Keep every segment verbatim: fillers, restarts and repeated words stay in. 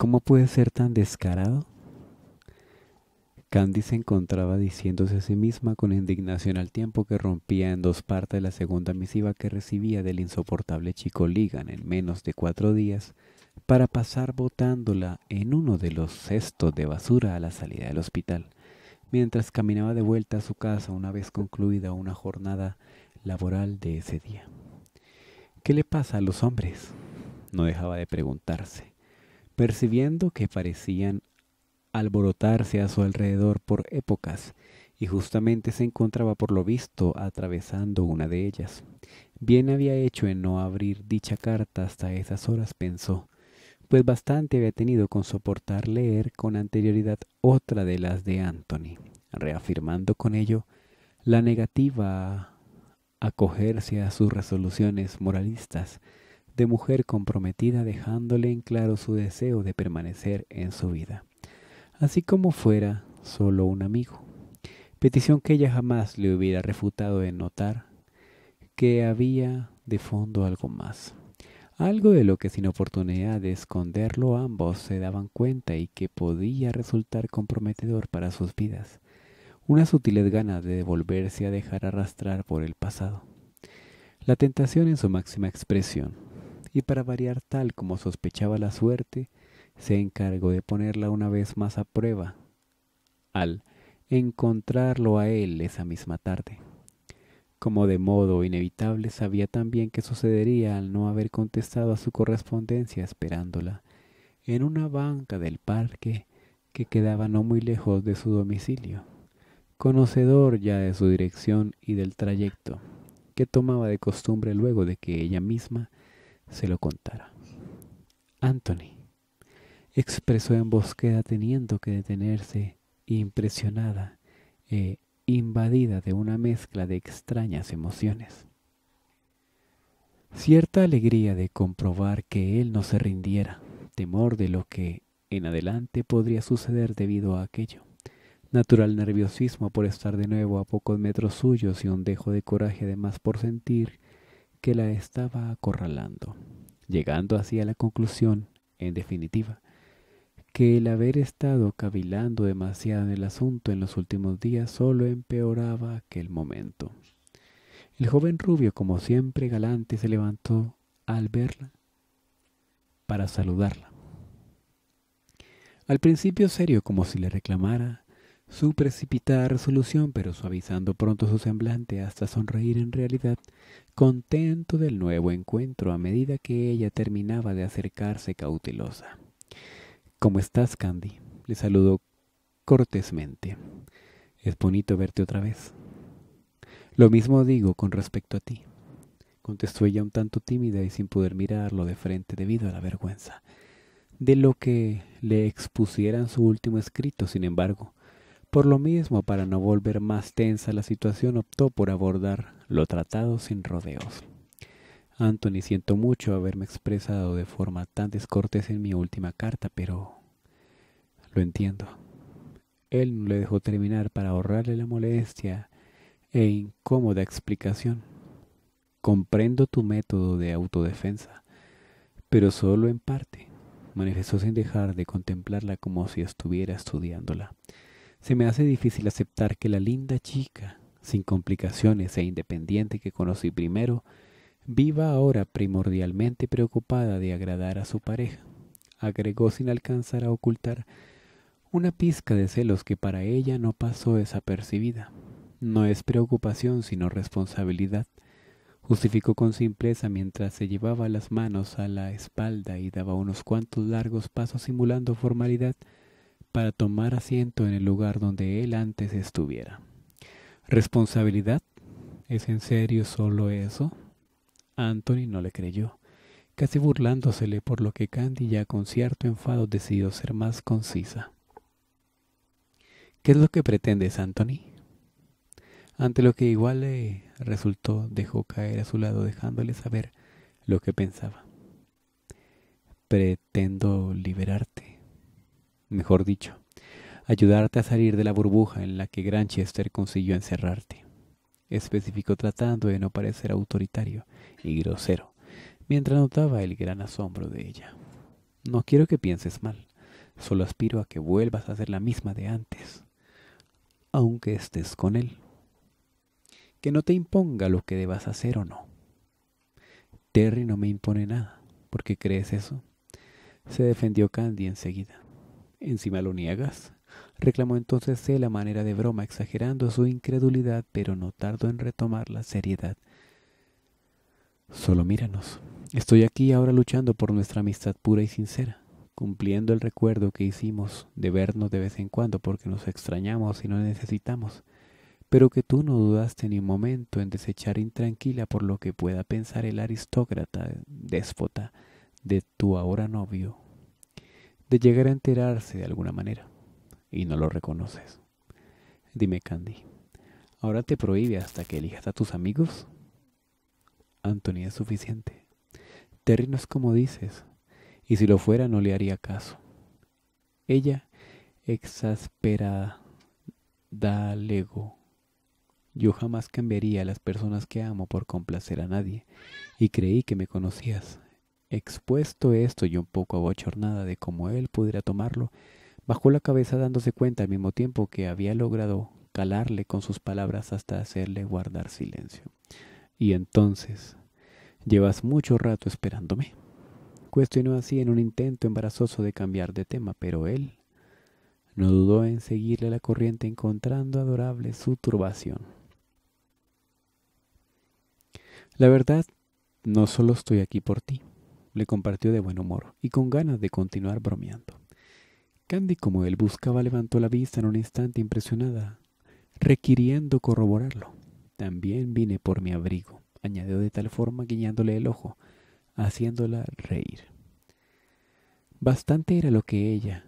¿Cómo puede ser tan descarado? Candy se encontraba diciéndose a sí misma con indignación al tiempo que rompía en dos partes la segunda misiva que recibía del insoportable chico Ligan en menos de cuatro días para pasar botándola en uno de los cestos de basura a la salida del hospital, mientras caminaba de vuelta a su casa una vez concluida una jornada laboral de ese día. ¿Qué le pasa a los hombres? No dejaba de preguntarse, percibiendo que parecían alborotarse a su alrededor por épocas, y justamente se encontraba por lo visto atravesando una de ellas. Bien había hecho en no abrir dicha carta hasta esas horas, pensó, pues bastante había tenido con soportar leer con anterioridad otra de las de Anthony, reafirmando con ello la negativa a acogerse a sus resoluciones moralistas de mujer comprometida, dejándole en claro su deseo de permanecer en su vida, así como fuera solo un amigo. Petición que ella jamás le hubiera refutado de notar que había de fondo algo más. Algo de lo que sin oportunidad de esconderlo ambos se daban cuenta y que podía resultar comprometedor para sus vidas. Unas sutiles ganas de volverse a dejar arrastrar por el pasado. La tentación en su máxima expresión. Y para variar tal como sospechaba la suerte, se encargó de ponerla una vez más a prueba al encontrarlo a él esa misma tarde. Como de modo inevitable sabía también que sucedería al no haber contestado a su correspondencia esperándola en una banca del parque que quedaba no muy lejos de su domicilio, conocedor ya de su dirección y del trayecto que tomaba de costumbre luego de que ella misma se lo contara. Anthony, expresó en voz queda teniendo que detenerse, impresionada e invadida de una mezcla de extrañas emociones. Cierta alegría de comprobar que él no se rindiera, temor de lo que en adelante podría suceder debido a aquello, natural nerviosismo por estar de nuevo a pocos metros suyos y un dejo de coraje además por sentir que la estaba acorralando, llegando así a la conclusión, en definitiva, que el haber estado cavilando demasiado en el asunto en los últimos días solo empeoraba aquel momento. El joven rubio, como siempre galante, se levantó al verla para saludarla. Al principio serio, como si le reclamara su precipitada resolución, pero suavizando pronto su semblante hasta sonreír en realidad, contento del nuevo encuentro a medida que ella terminaba de acercarse cautelosa. —¿Cómo estás, Candy? —le saludó cortésmente. —Es bonito verte otra vez. —Lo mismo digo con respecto a ti —contestó ella un tanto tímida y sin poder mirarlo de frente debido a la vergüenza de lo que le expusieran su último escrito. Sin embargo, por lo mismo, para no volver más tensa la situación, optó por abordar lo tratado sin rodeos. —Anthony, siento mucho haberme expresado de forma tan descortés en mi última carta, pero lo entiendo. Él no le dejó terminar para ahorrarle la molestia e incómoda explicación. Comprendo tu método de autodefensa, pero solo en parte, manifestó sin dejar de contemplarla como si estuviera estudiándola. Se me hace difícil aceptar que la linda chica, sin complicaciones e independiente que conocí primero, viva ahora primordialmente preocupada de agradar a su pareja, agregó sin alcanzar a ocultar una pizca de celos que para ella no pasó desapercibida. No es preocupación sino responsabilidad, justificó con simpleza mientras se llevaba las manos a la espalda y daba unos cuantos largos pasos simulando formalidad para tomar asiento en el lugar donde él antes estuviera. ¿Responsabilidad? ¿Es en serio solo eso? Anthony no le creyó, casi burlándosele, por lo que Candy ya con cierto enfado decidió ser más concisa. —¿Qué es lo que pretendes, Anthony? Ante lo que igual le resultó, dejó caer a su lado dejándole saber lo que pensaba. —Pretendo liberarte. Mejor dicho, ayudarte a salir de la burbuja en la que Granchester consiguió encerrarte, especificó tratando de no parecer autoritario y grosero, mientras notaba el gran asombro de ella. No quiero que pienses mal. Solo aspiro a que vuelvas a ser la misma de antes, aunque estés con él. Que no te imponga lo que debas hacer o no. Terry no me impone nada. ¿Por qué crees eso? Se defendió Candy enseguida. Encima lo niegas. Reclamó entonces él a manera de broma, exagerando su incredulidad, pero no tardó en retomar la seriedad. Solo míranos. Estoy aquí ahora luchando por nuestra amistad pura y sincera, cumpliendo el recuerdo que hicimos de vernos de vez en cuando porque nos extrañamos y nos necesitamos, pero que tú no dudaste ni un momento en desechar intranquila por lo que pueda pensar el aristócrata déspota de tu ahora novio, de llegar a enterarse de alguna manera. Y no lo reconoces. Dime, Candy, ¿ahora te prohíbe hasta que elijas a tus amigos? Anthony es suficiente. Terry no es como dices, y si lo fuera no le haría caso. Ella, exasperada, da lego. Yo jamás cambiaría a las personas que amo por complacer a nadie, y creí que me conocías. Expuesto esto y un poco abochornada de cómo él pudiera tomarlo, bajó la cabeza dándose cuenta al mismo tiempo que había logrado calarle con sus palabras hasta hacerle guardar silencio. Y entonces, llevas mucho rato esperándome. Cuestionó así en un intento embarazoso de cambiar de tema, pero él no dudó en seguirle la corriente, encontrando adorable su turbación. La verdad, no solo estoy aquí por ti, le compartió de buen humor y con ganas de continuar bromeando. Candy, como él buscaba, levantó la vista en un instante impresionada, requiriendo corroborarlo. También vine por mi abrigo, añadió de tal forma guiñándole el ojo, haciéndola reír. Bastante era lo que ella,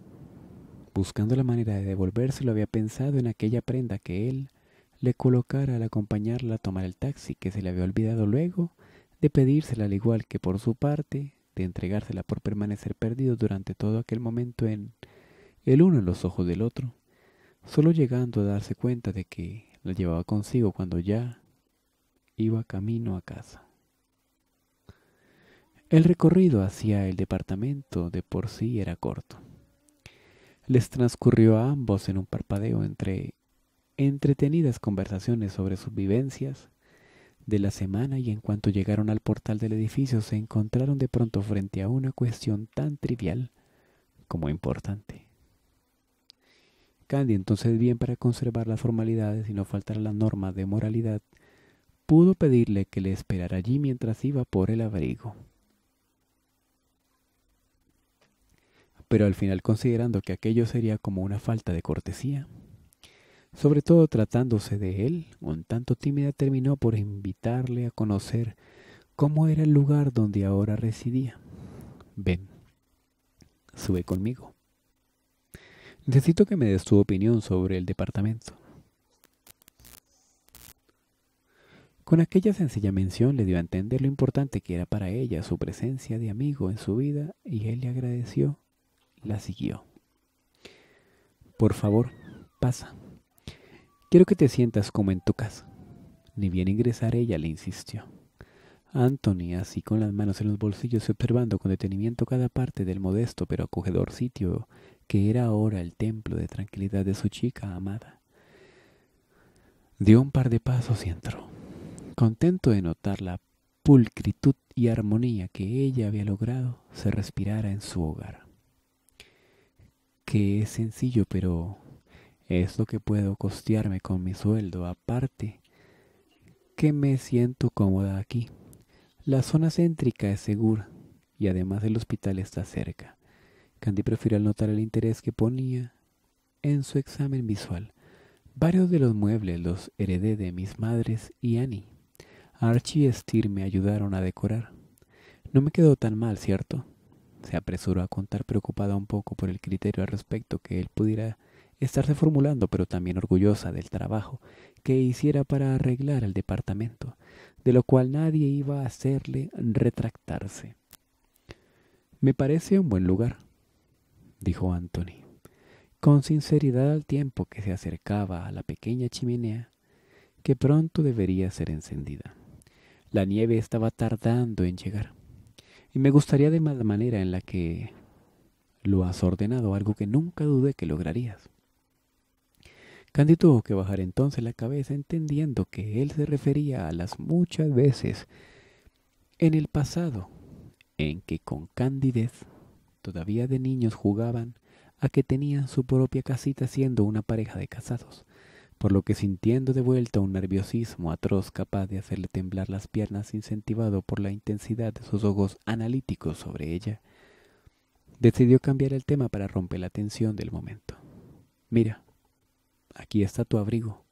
buscando la manera de devolvérselo, había pensado en aquella prenda que él le colocara al acompañarla a tomar el taxi, que se le había olvidado luego de pedírsela, al igual que por su parte de entregársela por permanecer perdido durante todo aquel momento en... el uno en los ojos del otro, solo llegando a darse cuenta de que la llevaba consigo cuando ya iba camino a casa. El recorrido hacia el departamento de por sí era corto. Les transcurrió a ambos en un parpadeo entre entretenidas conversaciones sobre sus vivencias de la semana, y en cuanto llegaron al portal del edificio se encontraron de pronto frente a una cuestión tan trivial como importante. Candy, entonces, bien para conservar las formalidades y no faltar a las normas de moralidad, pudo pedirle que le esperara allí mientras iba por el abrigo. Pero al final, considerando que aquello sería como una falta de cortesía, sobre todo tratándose de él, un tanto tímida, terminó por invitarle a conocer cómo era el lugar donde ahora residía. Ven, sube conmigo. Necesito que me des tu opinión sobre el departamento. Con aquella sencilla mención le dio a entender lo importante que era para ella su presencia de amigo en su vida, y él le agradeció, la siguió. Por favor, pasa. Quiero que te sientas como en tu casa. Ni bien ingresar ella le insistió. Anthony, así con las manos en los bolsillos y observando con detenimiento cada parte del modesto pero acogedor sitio que era ahora el templo de tranquilidad de su chica amada, dio un par de pasos y entró, contento de notar la pulcritud y armonía que ella había logrado se respirara en su hogar. Que es sencillo, pero es lo que puedo costearme con mi sueldo, aparte que me siento cómoda aquí. La zona céntrica es segura y además el hospital está cerca. Candy prefirió, al notar el interés que ponía en su examen visual. Varios de los muebles los heredé de mis madres y Annie. Archie y Steer me ayudaron a decorar. No me quedó tan mal, ¿cierto? Se apresuró a contar, preocupada un poco por el criterio al respecto que él pudiera estarse formulando, pero también orgullosa del trabajo que hiciera para arreglar el departamento, de lo cual nadie iba a hacerle retractarse. Me parece un buen lugar, dijo Anthony, con sinceridad, al tiempo que se acercaba a la pequeña chimenea que pronto debería ser encendida. La nieve estaba tardando en llegar, y me gustaría de la manera en la que Lo has ordenado, algo que nunca dudé que lograrías. Candy tuvo que bajar entonces la cabeza, entendiendo que él se refería a las muchas veces en el pasado en que con candidez todavía de niños jugaban a que tenían su propia casita siendo una pareja de casados, por lo que sintiendo de vuelta un nerviosismo atroz capaz de hacerle temblar las piernas, incentivado por la intensidad de sus ojos analíticos sobre ella, decidió cambiar el tema para romper la tensión del momento. «Mira, aquí está tu abrigo»,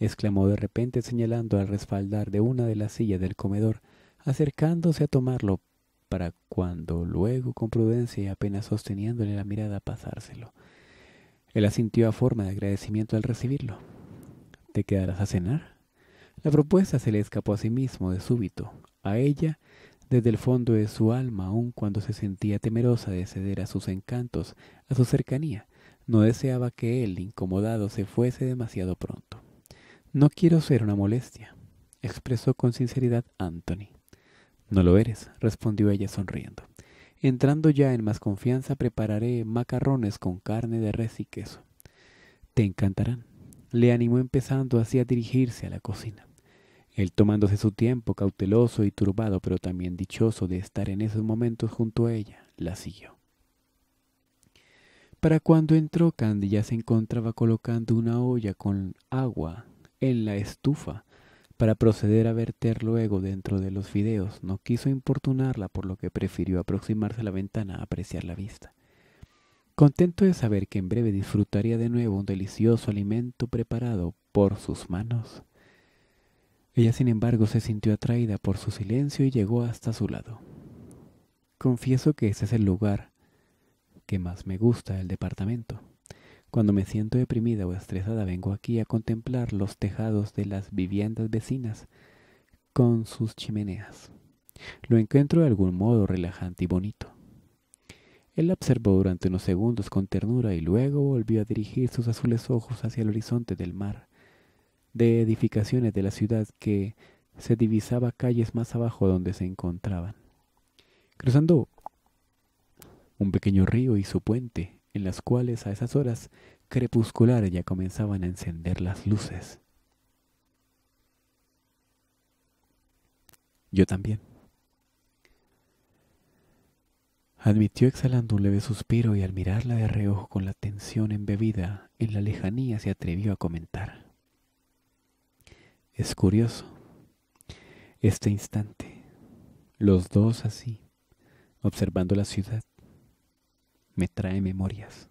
exclamó de repente, señalando al respaldar de una de las sillas del comedor, acercándose a tomarlo para cuando luego, con prudencia y apenas sosteniéndole la mirada, pasárselo. Él asintió a forma de agradecimiento al recibirlo. «¿Te quedarás a cenar?». La propuesta se le escapó a sí mismo de súbito, a ella, desde el fondo de su alma, aun cuando se sentía temerosa de ceder a sus encantos, a su cercanía. No deseaba que él, incomodado, se fuese demasiado pronto. «No quiero ser una molestia», expresó con sinceridad Anthony. «No lo eres», respondió ella sonriendo. «Entrando ya en más confianza, prepararé macarrones con carne de res y queso. Te encantarán», le animó, empezando así a dirigirse a la cocina. Él tomándose su tiempo, cauteloso y turbado, pero también dichoso de estar en esos momentos junto a ella, la siguió. Para cuando entró, Candy ya se encontraba colocando una olla con agua en la estufa para proceder a verter luego dentro de los fideos. No quiso importunarla, por lo que prefirió aproximarse a la ventana a apreciar la vista, contento de saber que en breve disfrutaría de nuevo un delicioso alimento preparado por sus manos. Ella, sin embargo, se sintió atraída por su silencio y llegó hasta su lado. «Confieso que ese es el lugar que más me gusta del departamento. Cuando me siento deprimida o estresada vengo aquí a contemplar los tejados de las viviendas vecinas con sus chimeneas. Lo encuentro de algún modo relajante y bonito». Él la observó durante unos segundos con ternura y luego volvió a dirigir sus azules ojos hacia el horizonte del mar, de edificaciones de la ciudad que se divisaba calles más abajo donde se encontraban, cruzando un pequeño río y su puente, en las cuales a esas horas crepusculares ya comenzaban a encender las luces. «Yo también», admitió, exhalando un leve suspiro, y al mirarla de reojo con la tensión embebida en la lejanía se atrevió a comentar. «Es curioso este instante, los dos así, observando la ciudad. Me trae memorias».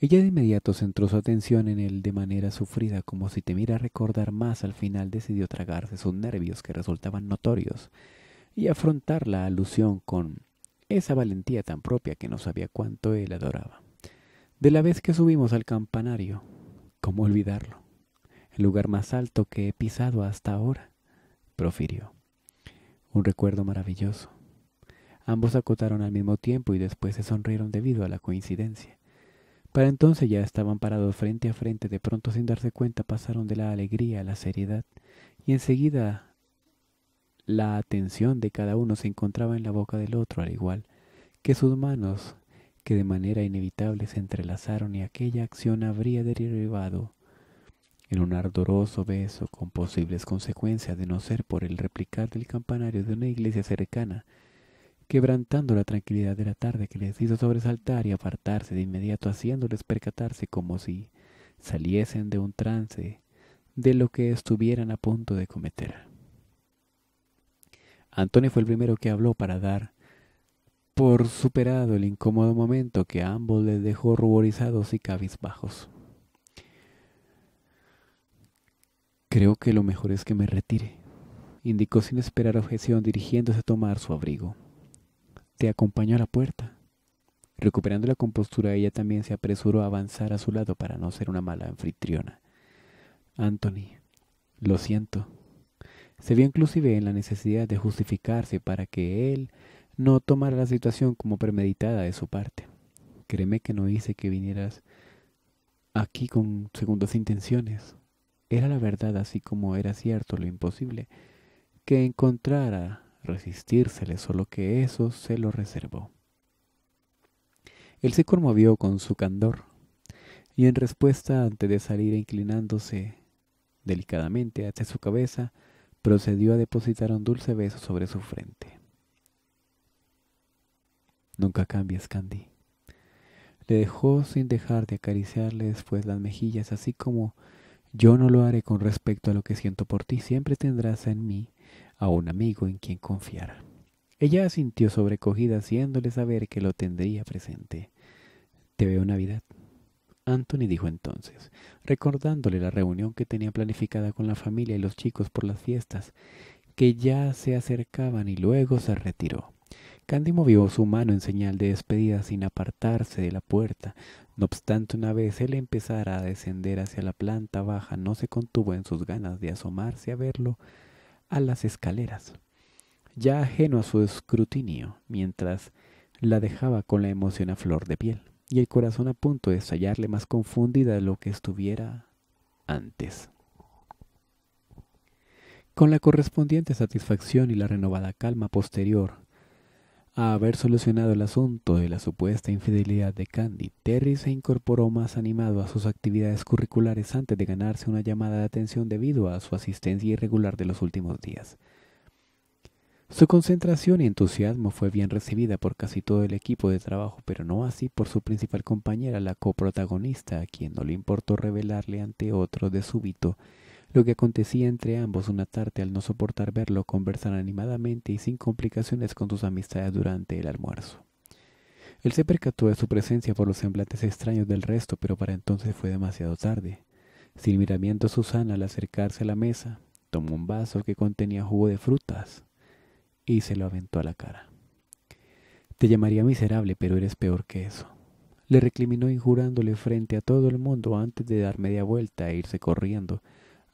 Ella de inmediato centró su atención en él de manera sufrida, como si temiera recordar más. Al final decidió tragarse sus nervios, que resultaban notorios, y afrontar la alusión con esa valentía tan propia que no sabía cuánto él adoraba. «De la vez que subimos al campanario, ¿cómo olvidarlo? El lugar más alto que he pisado hasta ahora», profirió. «Un recuerdo maravilloso». Ambos acotaron al mismo tiempo y después se sonrieron debido a la coincidencia. Para entonces ya estaban parados frente a frente. De pronto, sin darse cuenta, pasaron de la alegría a la seriedad, y enseguida la atención de cada uno se encontraba en la boca del otro, al igual que sus manos, que de manera inevitable se entrelazaron, y aquella acción habría derivado en un ardoroso beso, con posibles consecuencias de no ser por el replicar del campanario de una iglesia cercana, quebrantando la tranquilidad de la tarde, que les hizo sobresaltar y apartarse de inmediato, haciéndoles percatarse, como si saliesen de un trance, de lo que estuvieran a punto de cometer. Antonio fue el primero que habló para dar por superado el incómodo momento que a ambos les dejó ruborizados y cabizbajos. «Creo que lo mejor es que me retire», indicó sin esperar objeción, dirigiéndose a tomar su abrigo. «Te acompaño a la puerta». Recuperando la compostura, ella también se apresuró a avanzar a su lado para no ser una mala anfitriona. Anthony, lo siento. Se vio inclusive en la necesidad de justificarse para que él no tomara la situación como premeditada de su parte. «Créeme que no hice que vinieras aquí con segundas intenciones. Era la verdad, así como era cierto lo imposible que encontrara resistírsele, solo que eso se lo reservó». Él se conmovió con su candor, y en respuesta, antes de salir inclinándose delicadamente hacia su cabeza, procedió a depositar un dulce beso sobre su frente. «Nunca cambies, Candy». Le dejó sin dejar de acariciarle después las mejillas, así como yo no lo haré con respecto a lo que siento por ti. Siempre tendrás en mí a un amigo en quien confiar. Ella asintió sobrecogida, haciéndole saber que lo tendría presente. «Te veo Navidad», Anthony dijo entonces, recordándole la reunión que tenía planificada con la familia y los chicos por las fiestas, que ya se acercaban, y luego se retiró. Candy movió su mano en señal de despedida sin apartarse de la puerta. No obstante, una vez él empezara a descender hacia la planta baja, no se contuvo en sus ganas de asomarse a verlo a las escaleras, ya ajeno a su escrutinio, mientras la dejaba con la emoción a flor de piel y el corazón a punto de estallarle, más confundida de lo que estuviera antes. Con la correspondiente satisfacción y la renovada calma posterior a haber solucionado el asunto de la supuesta infidelidad de Candy, Terry se incorporó más animado a sus actividades curriculares antes de ganarse una llamada de atención debido a su asistencia irregular de los últimos días. Su concentración y entusiasmo fue bien recibida por casi todo el equipo de trabajo, pero no así por su principal compañera, la coprotagonista, a quien no le importó revelarle ante otros de súbito lo que acontecía entre ambos una tarde al no soportar verlo conversar animadamente y sin complicaciones con sus amistades durante el almuerzo. Él se percató de su presencia por los semblantes extraños del resto, pero para entonces fue demasiado tarde. Sin miramiento a Susana, al acercarse a la mesa, tomó un vaso que contenía jugo de frutas y se lo aventó a la cara. «Te llamaría miserable, pero eres peor que eso», le recriminó, injurándole frente a todo el mundo antes de dar media vuelta e irse corriendo,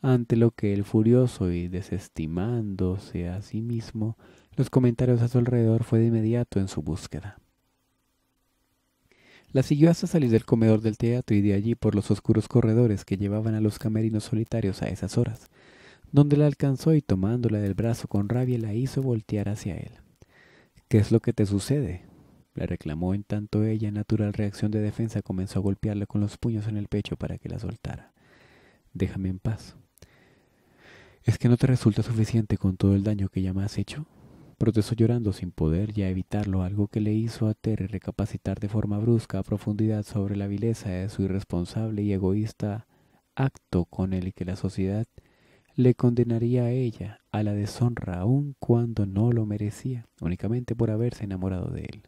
ante lo que él, furioso y desestimándose a sí mismo los comentarios a su alrededor, fue de inmediato en su búsqueda. La siguió hasta salir del comedor del teatro y de allí por los oscuros corredores que llevaban a los camerinos solitarios a esas horas, donde la alcanzó y, tomándola del brazo con rabia, la hizo voltear hacia él. «¿Qué es lo que te sucede?», le reclamó. En tanto, ella, en natural reacción de defensa, comenzó a golpearla con los puños en el pecho para que la soltara. «Déjame en paz». «¿Es que no te resulta suficiente con todo el daño que ya me has hecho?», protestó, llorando sin poder ya evitarlo, algo que le hizo a Terry recapacitar de forma brusca a profundidad sobre la vileza de su irresponsable y egoísta acto, con el que la sociedad le condenaría a ella a la deshonra, aun cuando no lo merecía, únicamente por haberse enamorado de él.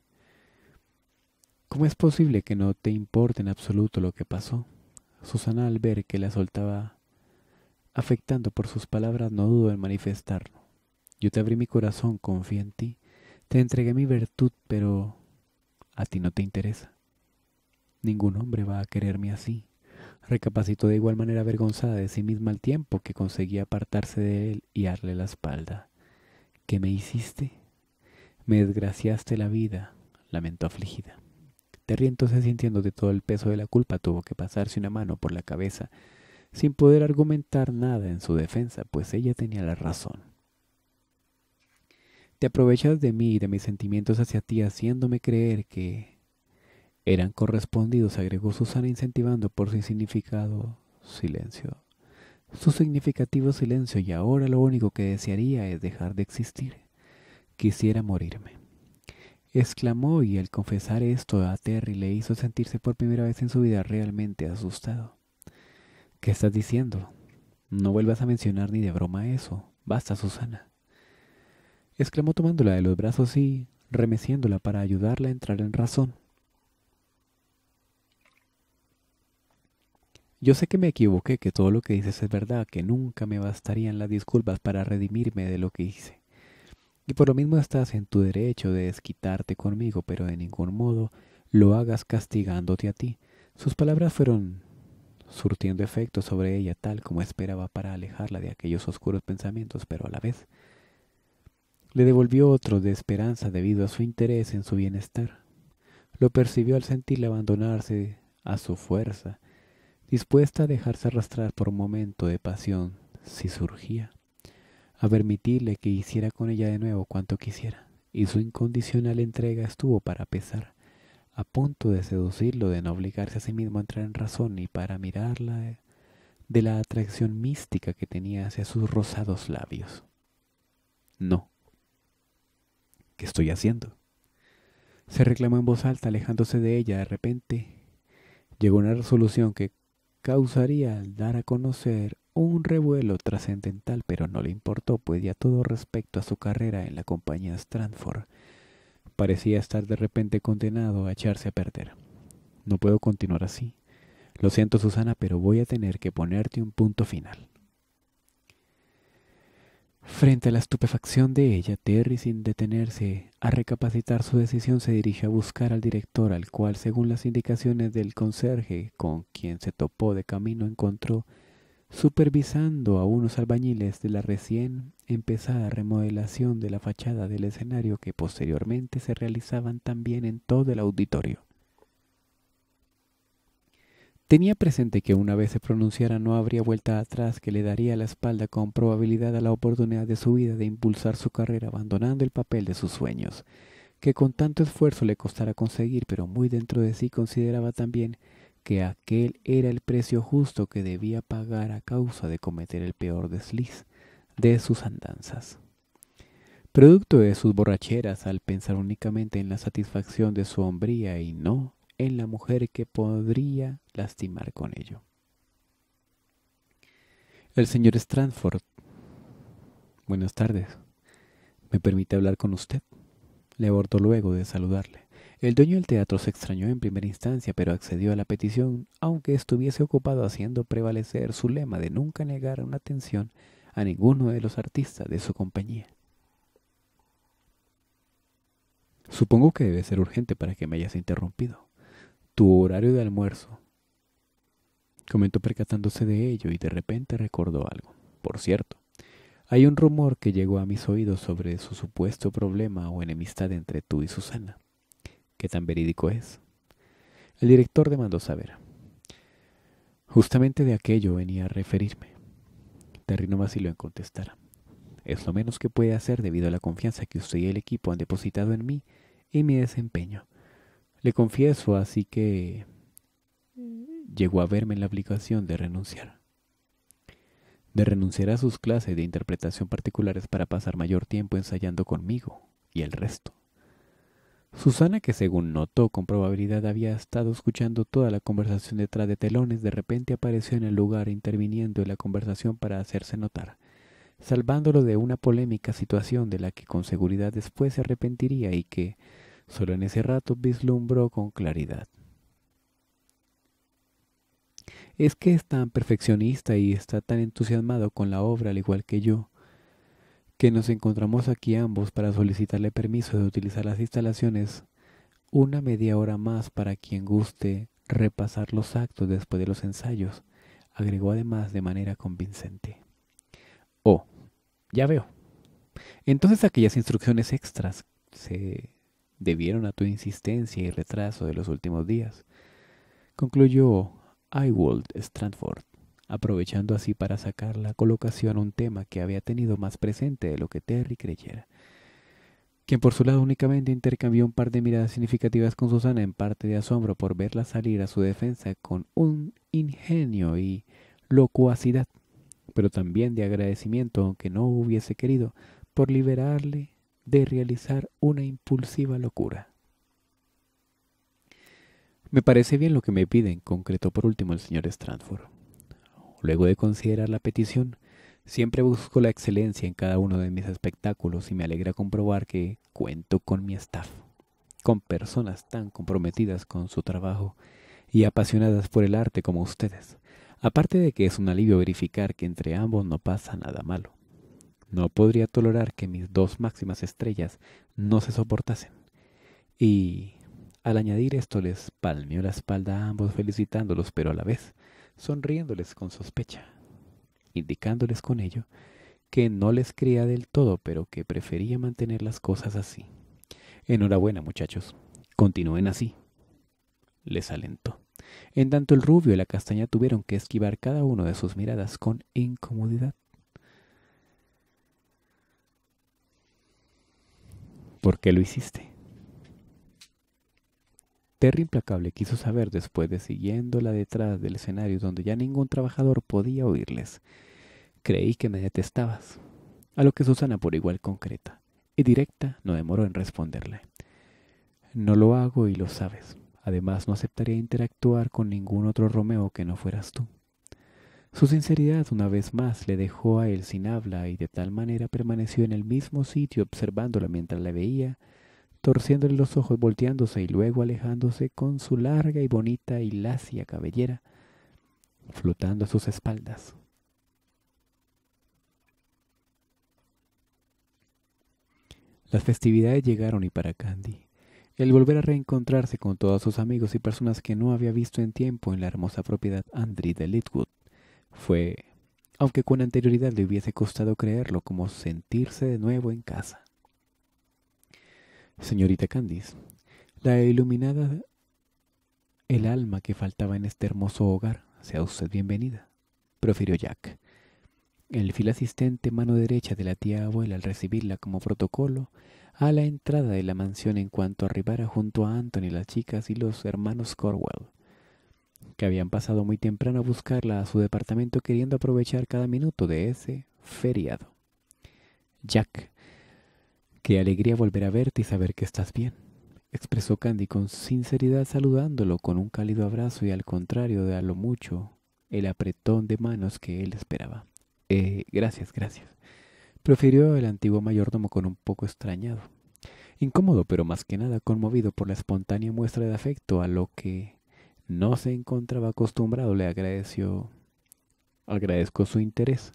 «¿Cómo es posible que no te importe en absoluto lo que pasó?», Susana, al ver que la soltaba afectando por sus palabras, no dudó en manifestarlo. «Yo te abrí mi corazón, confía en ti, te entregué mi virtud, pero a ti no te interesa. Ningún hombre va a quererme así», recapacitó de igual manera, avergonzada de sí misma al tiempo que conseguía apartarse de él y darle la espalda. «¿Qué me hiciste? Me desgraciaste la vida», lamentó afligida. Terry, entonces, sintiendo de todo el peso de la culpa, tuvo que pasarse una mano por la cabeza, sin poder argumentar nada en su defensa, pues ella tenía la razón. «Te aprovechas de mí y de mis sentimientos hacia ti, haciéndome creer que eran correspondidos», agregó Susana, incentivando por su significado silencio. Su significativo silencio, «y ahora lo único que desearía es dejar de existir. Quisiera morirme», exclamó, y al confesar esto a Terry le hizo sentirse por primera vez en su vida realmente asustado. «¿Qué estás diciendo? No vuelvas a mencionar ni de broma eso. Basta, Susana», exclamó, tomándola de los brazos y remeciéndola para ayudarla a entrar en razón. «Yo sé que me equivoqué, que todo lo que dices es verdad, que nunca me bastarían las disculpas para redimirme de lo que hice. Y por lo mismo estás en tu derecho de desquitarte conmigo, pero de ningún modo lo hagas castigándote a ti». Sus palabras fueron surtiendo efecto sobre ella, tal como esperaba, para alejarla de aquellos oscuros pensamientos, pero a la vez le devolvió otro de esperanza debido a su interés en su bienestar. Lo percibió al sentirla abandonarse a su fuerza, dispuesta a dejarse arrastrar por un momento de pasión, si surgía, a permitirle que hiciera con ella de nuevo cuanto quisiera, y su incondicional entrega estuvo para pesar, a punto de seducirlo, de no obligarse a sí mismo a entrar en razón, y para mirarla de la atracción mística que tenía hacia sus rosados labios. No. ¿Qué estoy haciendo?, se reclamó en voz alta, alejándose de ella. De repente llegó una resolución que causaría al dar a conocer un revuelo trascendental, pero no le importó, pues ya todo respecto a su carrera en la compañía Stratford parecía estar de repente condenado a echarse a perder. No puedo continuar así. Lo siento, Susana, pero voy a tener que ponerte un punto final. Frente a la estupefacción de ella, Terry, sin detenerse a recapacitar su decisión, se dirige a buscar al director, al cual, según las indicaciones del conserje con quien se topó de camino, encontró supervisando a unos albañiles de la recién empezada remodelación de la fachada del escenario, que posteriormente se realizaban también en todo el auditorio. Tenía presente que una vez se pronunciara no habría vuelta atrás, que le daría la espalda con probabilidad a la oportunidad de su vida de impulsar su carrera, abandonando el papel de sus sueños, que con tanto esfuerzo le costara conseguir, pero muy dentro de sí consideraba también que aquel era el precio justo que debía pagar a causa de cometer el peor desliz de sus andanzas. Producto de sus borracheras, al pensar únicamente en la satisfacción de su hombría y no en la mujer que podría lastimar con ello. El señor Stratford. Buenas tardes. ¿Me permite hablar con usted?, le abordó luego de saludarle. El dueño del teatro se extrañó en primera instancia, pero accedió a la petición, aunque estuviese ocupado haciendo prevalecer su lema de nunca negar una atención a ninguno de los artistas de su compañía. Supongo que debe ser urgente para que me hayas interrumpido. Tu horario de almuerzo, comentó percatándose de ello, y de repente recordó algo. Por cierto, hay un rumor que llegó a mis oídos sobre su supuesto problema o enemistad entre tú y Susana. ¿Qué tan verídico es?, el director demandó saber. Justamente de aquello venía a referirme. Terry no vaciló en contestar. Es lo menos que puede hacer debido a la confianza que usted y el equipo han depositado en mí y mi desempeño. Le confieso así que llegó a verme en la obligación de renunciar. De renunciar a sus clases de interpretación particulares para pasar mayor tiempo ensayando conmigo y el resto. Susana, que según notó con probabilidad había estado escuchando toda la conversación detrás de telones, de repente apareció en el lugar interviniendo en la conversación para hacerse notar, salvándolo de una polémica situación de la que con seguridad después se arrepentiría y que solo en ese rato vislumbró con claridad. Es que es tan perfeccionista y está tan entusiasmado con la obra, al igual que yo, que nos encontramos aquí ambos para solicitarle permiso de utilizar las instalaciones una media hora más para quien guste repasar los actos después de los ensayos, agregó además de manera convincente. Oh, ya veo. Entonces aquellas instrucciones extras se debieron a tu insistencia y retraso de los últimos días, concluyó Iwold Stratford, aprovechando así para sacar la colocación un tema que había tenido más presente de lo que Terry creyera, quien por su lado únicamente intercambió un par de miradas significativas con Susana, en parte de asombro por verla salir a su defensa con un ingenio y locuacidad, pero también de agradecimiento, aunque no hubiese querido, por liberarle de realizar una impulsiva locura. Me parece bien lo que me piden, concretó por último el señor Stratford. Luego de considerar la petición, siempre busco la excelencia en cada uno de mis espectáculos y me alegra comprobar que cuento con mi staff, con personas tan comprometidas con su trabajo y apasionadas por el arte como ustedes. Aparte de que es un alivio verificar que entre ambos no pasa nada malo. No podría tolerar que mis dos máximas estrellas no se soportasen. Y al añadir esto les palmeó la espalda a ambos, felicitándolos pero a la vez sonriéndoles con sospecha, indicándoles con ello que no les creía del todo, pero que prefería mantener las cosas así. Enhorabuena, muchachos. Continúen así, les alentó. En tanto el rubio y la castaña tuvieron que esquivar cada uno de sus miradas con incomodidad. ¿Por qué lo hiciste?, Terry implacable quiso saber después de siguiéndola detrás del escenario donde ya ningún trabajador podía oírles. Creí que me detestabas. A lo que Susana, por igual concreta y directa, no demoró en responderle. No lo hago y lo sabes. Además, no aceptaría interactuar con ningún otro Romeo que no fueras tú. Su sinceridad una vez más le dejó a él sin habla y de tal manera permaneció en el mismo sitio observándola mientras la veía, torciéndole los ojos, volteándose y luego alejándose con su larga y bonita y lacia cabellera, flotando a sus espaldas. Las festividades llegaron y para Candy, el volver a reencontrarse con todos sus amigos y personas que no había visto en tiempo en la hermosa propiedad Andrew de Litwood, fue, aunque con anterioridad le hubiese costado creerlo, como sentirse de nuevo en casa. Señorita Candice, la iluminada, el alma que faltaba en este hermoso hogar, sea usted bienvenida, profirió Jack. El fiel asistente mano derecha de la tía abuela al recibirla como protocolo, a la entrada de la mansión en cuanto arribara junto a Anthony, las chicas y los hermanos Cornwell, que habían pasado muy temprano a buscarla a su departamento queriendo aprovechar cada minuto de ese feriado. Jack, qué alegría volver a verte y saber que estás bien, expresó Candy con sinceridad saludándolo con un cálido abrazo y al contrario de a lo mucho el apretón de manos que él esperaba. Eh, gracias, gracias. Profirió el antiguo mayordomo con un poco extrañado, incómodo pero más que nada conmovido por la espontánea muestra de afecto a lo que no se encontraba acostumbrado. Le agradeció, agradezco su interés,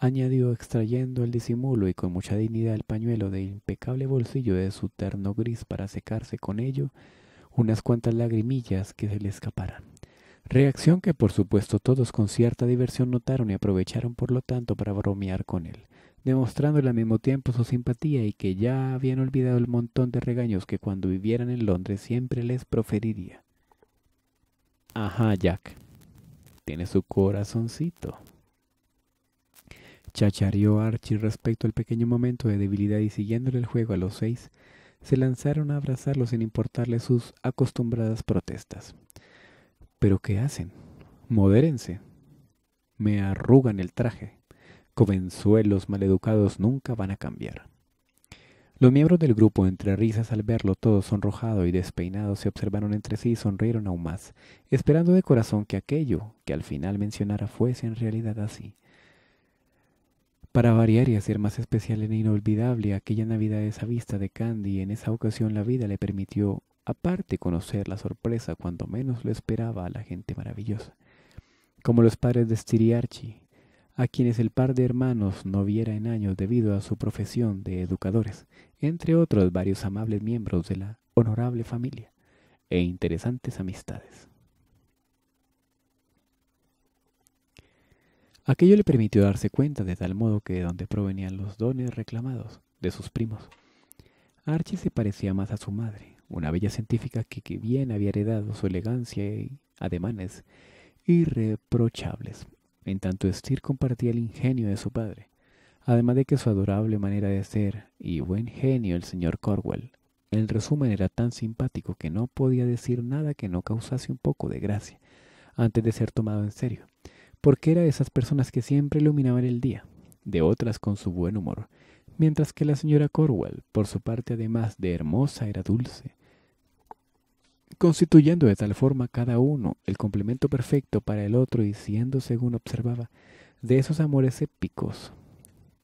añadió extrayendo el disimulo y con mucha dignidad el pañuelo de impecable bolsillo de su terno gris para secarse con ello unas cuantas lagrimillas que se le escaparan. Reacción que por supuesto todos con cierta diversión notaron y aprovecharon por lo tanto para bromear con él, demostrándole al mismo tiempo su simpatía y que ya habían olvidado el montón de regaños que cuando vivieran en Londres siempre les proferiría. Ajá, Jack, tiene su corazoncito, chachareó Archie respecto al pequeño momento de debilidad, y siguiéndole el juego a los seis, se lanzaron a abrazarlo sin importarle sus acostumbradas protestas. ¿Pero qué hacen? Modérense. Me arrugan el traje. Jovenzuelos maleducados nunca van a cambiar. Los miembros del grupo, entre risas al verlo todo sonrojado y despeinado, se observaron entre sí y sonrieron aún más, esperando de corazón que aquello que al final mencionara fuese en realidad así. Para variar y hacer más especial e inolvidable aquella Navidad, esa vista de Candy en esa ocasión la vida le permitió, aparte, conocer la sorpresa cuando menos lo esperaba a la gente maravillosa, como los padres de Steele y Archie, a quienes el par de hermanos no viera en años debido a su profesión de educadores, entre otros varios amables miembros de la honorable familia e interesantes amistades. Aquello le permitió darse cuenta de tal modo que de dónde provenían los dones reclamados de sus primos. Archie se parecía más a su madre, una bella científica que, que bien había heredado su elegancia y ademanes irreprochables. En tanto, Steele compartía el ingenio de su padre, además de que su adorable manera de ser y buen genio el señor Cornwell, en resumen, era tan simpático que no podía decir nada que no causase un poco de gracia, antes de ser tomado en serio, porque era de esas personas que siempre iluminaban el día, de otras con su buen humor, mientras que la señora Cornwell, por su parte, además de hermosa, era dulce, constituyendo de tal forma cada uno el complemento perfecto para el otro y siendo, según observaba, de esos amores épicos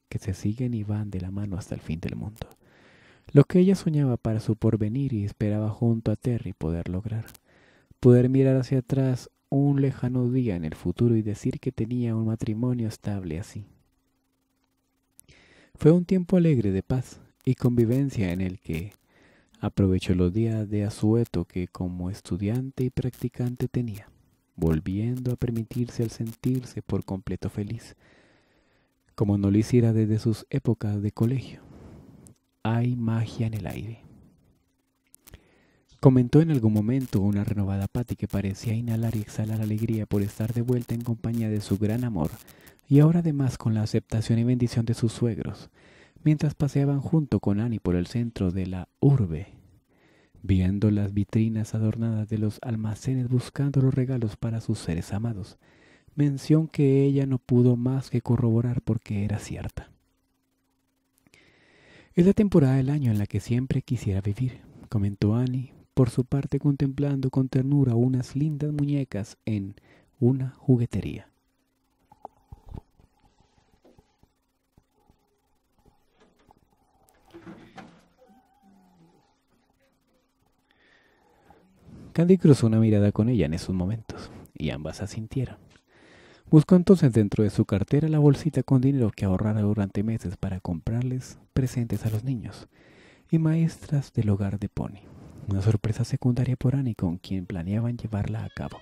que se siguen y van de la mano hasta el fin del mundo. Lo que ella soñaba para su porvenir y esperaba junto a Terry poder lograr, poder mirar hacia atrás un lejano día en el futuro y decir que tenía un matrimonio estable así. Fue un tiempo alegre de paz y convivencia en el que aprovechó los días de asueto que como estudiante y practicante tenía, volviendo a permitirse el sentirse por completo feliz, como no lo hiciera desde sus épocas de colegio. Hay magia en el aire, comentó en algún momento una renovada Patty, que parecía inhalar y exhalar alegría por estar de vuelta en compañía de su gran amor, y ahora además con la aceptación y bendición de sus suegros, mientras paseaban junto con Annie por el centro de la urbe. viendo las vitrinas adornadas de los almacenes buscando los regalos para sus seres amados, mención que ella no pudo más que corroborar porque era cierta. —Es la temporada del año en la que siempre quisiera vivir —comentó Annie, por su parte contemplando con ternura unas lindas muñecas en una juguetería. Candy cruzó una mirada con ella en esos momentos, y ambas asintieron. Buscó entonces dentro de su cartera la bolsita con dinero que ahorrara durante meses para comprarles presentes a los niños y maestras del hogar de Pony, una sorpresa secundaria por Annie con quien planeaban llevarla a cabo,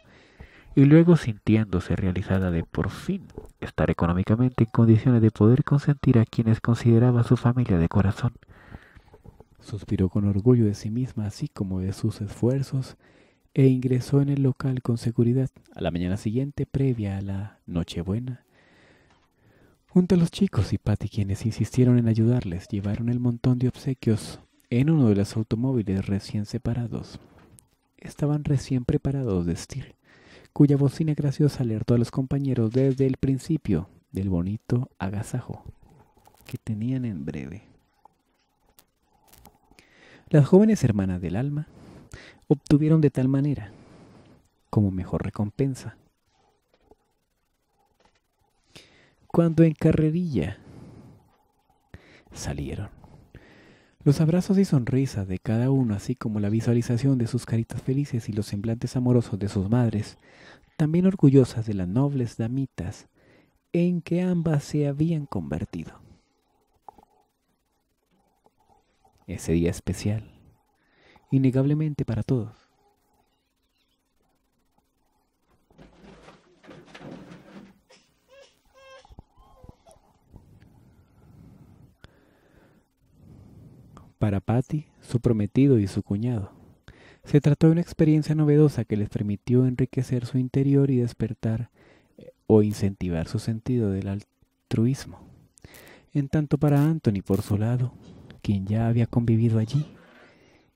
y luego sintiéndose realizada de por fin estar económicamente en condiciones de poder consentir a quienes consideraba su familia de corazón. Suspiró con orgullo de sí misma así como de sus esfuerzos e ingresó en el local con seguridad a la mañana siguiente previa a la Nochebuena. Junto a los chicos y Patty, quienes insistieron en ayudarles, llevaron el montón de obsequios en uno de los automóviles recién separados. Estaban recién preparados de Steel, cuya bocina graciosa alertó a los compañeros desde el principio del bonito agasajo que tenían en breve. Las jóvenes hermanas del alma obtuvieron de tal manera, como mejor recompensa, cuando en carrerilla salieron, los abrazos y sonrisas de cada uno, así como la visualización de sus caritas felices y los semblantes amorosos de sus madres, también orgullosas de las nobles damitas en que ambas se habían convertido. Ese día especial, innegablemente para todos. Para Patty, su prometido y su cuñado, se trató de una experiencia novedosa que les permitió enriquecer su interior y despertar eh, o incentivar su sentido del altruismo. En tanto para Anthony, por su lado, quien ya había convivido allí,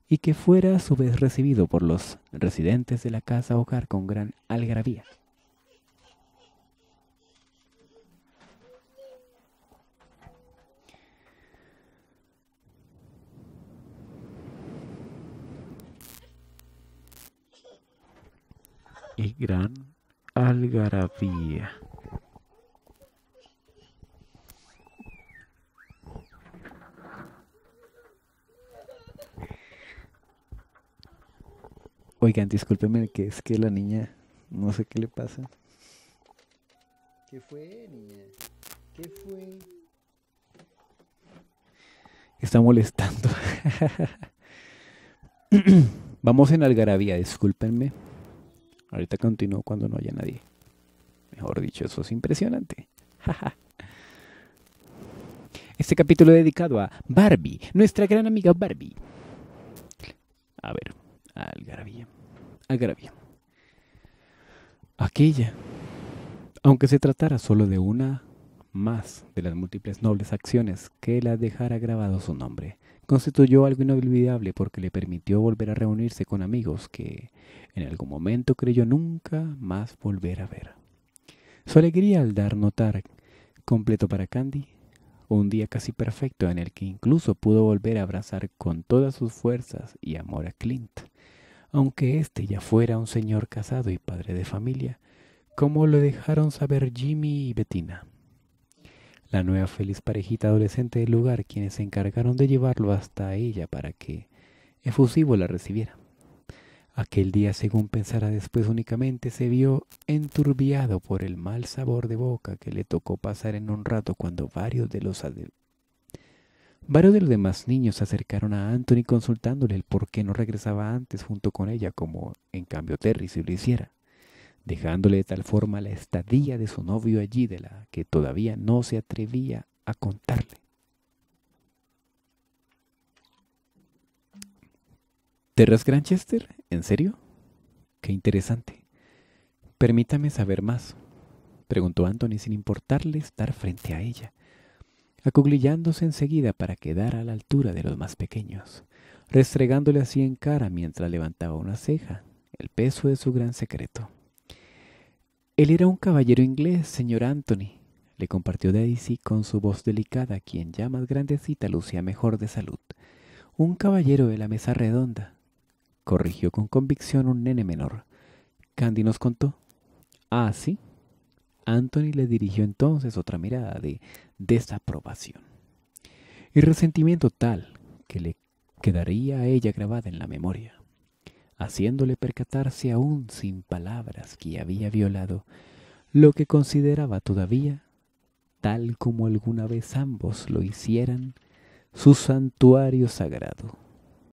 y que fuera a su vez recibido por los residentes de la casa hogar con gran algarabía. Y gran algarabía. Oigan, discúlpenme, que es que la niña, no sé qué le pasa. ¿Qué fue, niña? ¿Qué fue? Está molestando. Vamos en algarabía, discúlpenme. Ahorita continúo cuando no haya nadie. Mejor dicho, eso es impresionante. Este capítulo es dedicado a Barbie, nuestra gran amiga Barbie. A ver, algarabía. Algarabía. Aquella, aunque se tratara solo de una más de las múltiples nobles acciones que la dejara grabado su nombre, constituyó algo inolvidable porque le permitió volver a reunirse con amigos que en algún momento creyó nunca más volver a ver. Su alegría al dar notar completo para Candy, un día casi perfecto en el que incluso pudo volver a abrazar con todas sus fuerzas y amor a Clint, aunque éste ya fuera un señor casado y padre de familia, como lo dejaron saber Jimmy y Bettina, la nueva feliz parejita adolescente del lugar, quienes se encargaron de llevarlo hasta ella para que efusivo la recibiera. Aquel día, según pensara después, únicamente se vio enturbiado por el mal sabor de boca que le tocó pasar en un rato cuando varios de los, varios de los demás niños se acercaron a Anthony consultándole el por qué no regresaba antes junto con ella, como en cambio Terry si lo hiciera, dejándole de tal forma la estadía de su novio allí de la que todavía no se atrevía a contarle. ¿Terras Granchester? ¿En serio? ¡Qué interesante! Permítame saber más, preguntó Anthony sin importarle estar frente a ella, acuclillándose enseguida para quedar a la altura de los más pequeños. restregándole así en cara mientras levantaba una ceja, el peso de su gran secreto. Él era un caballero inglés, señor Anthony, le compartió Daisy con su voz delicada, quien ya más grandecita lucía mejor de salud. Un caballero de la mesa redonda, corrigió con convicción un nene menor. Candy nos contó. Ah, sí. Anthony le dirigió entonces otra mirada de desaprobación y resentimiento tal que le quedaría a ella grabada en la memoria, haciéndole percatarse aún sin palabras que había violado lo que consideraba todavía, tal como alguna vez ambos lo hicieran, su santuario sagrado.